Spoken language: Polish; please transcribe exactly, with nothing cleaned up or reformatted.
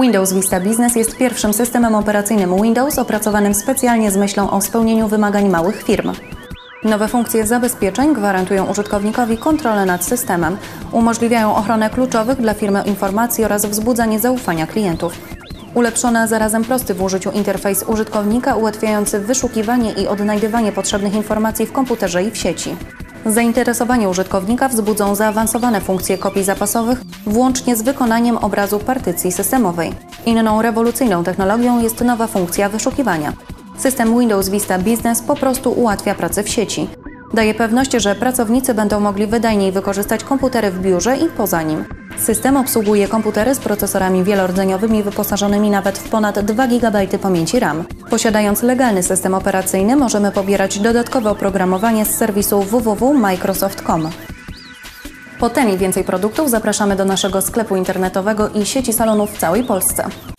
Windows Vista Business jest pierwszym systemem operacyjnym Windows opracowanym specjalnie z myślą o spełnieniu wymagań małych firm. Nowe funkcje zabezpieczeń gwarantują użytkownikowi kontrolę nad systemem, umożliwiają ochronę kluczowych dla firmy informacji oraz wzbudzanie zaufania klientów. Ulepszony, a zarazem prosty w użyciu interfejs użytkownika ułatwiający wyszukiwanie i odnajdywanie potrzebnych informacji w komputerze i w sieci. Zainteresowanie użytkownika wzbudzą zaawansowane funkcje kopii zapasowych, włącznie z wykonaniem obrazu partycji systemowej. Inną rewolucyjną technologią jest nowa funkcja wyszukiwania. System Windows Vista Business po prostu ułatwia pracę w sieci. Daje pewność, że pracownicy będą mogli wydajniej wykorzystać komputery w biurze i poza nim. System obsługuje komputery z procesorami wielordzeniowymi wyposażonymi nawet w ponad dwa gigabajty pamięci RAM. Posiadając legalny system operacyjny, możemy pobierać dodatkowe oprogramowanie z serwisu w w w kropka microsoft kropka com. Po ten i więcej produktów zapraszamy do naszego sklepu internetowego i sieci salonów w całej Polsce.